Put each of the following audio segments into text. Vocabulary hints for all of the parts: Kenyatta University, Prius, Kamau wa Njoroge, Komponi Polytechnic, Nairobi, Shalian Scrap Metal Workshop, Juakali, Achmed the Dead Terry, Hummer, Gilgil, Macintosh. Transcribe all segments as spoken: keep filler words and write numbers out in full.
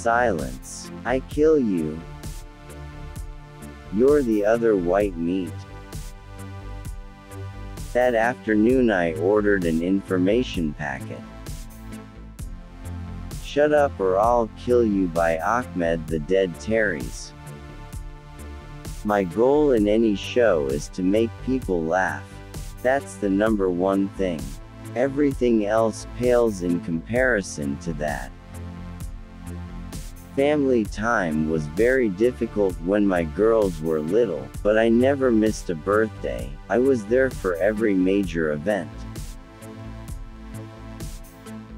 Silence. I kill you. You're the other white meat. That afternoon I ordered an information packet. Shut up or I'll kill you by Achmed the Dead Terry's. My goal in any show is to make people laugh. That's the number one thing. Everything else pales in comparison to that. Family time was very difficult when my girls were little, but I never missed a birthday. I was there for every major event.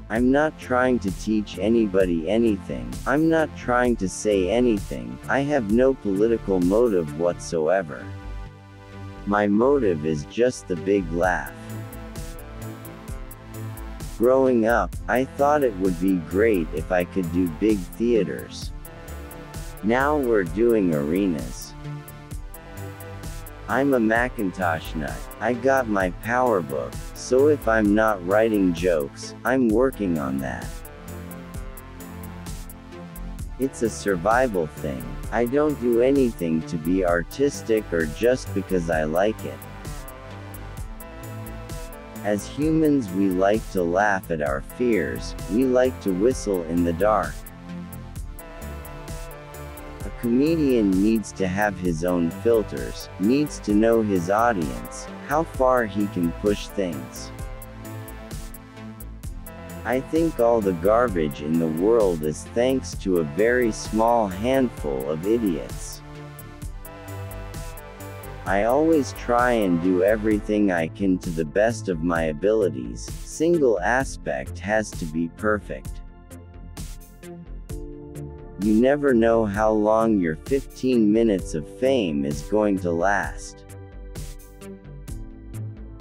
I'm not trying to teach anybody anything. I'm not trying to say anything. I have no political motive whatsoever. My motive is just the big laugh. Growing up, I thought it would be great if I could do big theaters. Now we're doing arenas. I'm a Macintosh nut. I got my power book, so if I'm not writing jokes, I'm working on that. It's a survival thing. I don't do anything to be artistic or just because I like it. As humans, we like to laugh at our fears. We like to whistle in the dark. A comedian needs to have his own filters, needs to know his audience, how far he can push things. I think all the garbage in the world is thanks to a very small handful of idiots. I always try and do everything I can to the best of my abilities. Single aspect has to be perfect. You never know how long your fifteen minutes of fame is going to last.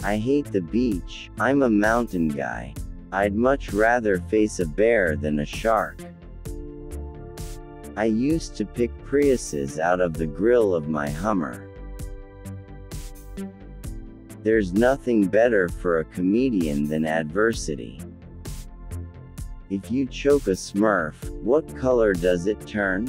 I hate the beach. I'm a mountain guy. I'd much rather face a bear than a shark. I used to pick Priuses out of the grill of my Hummer. There's nothing better for a comedian than adversity. If you choke a Smurf, what color does it turn?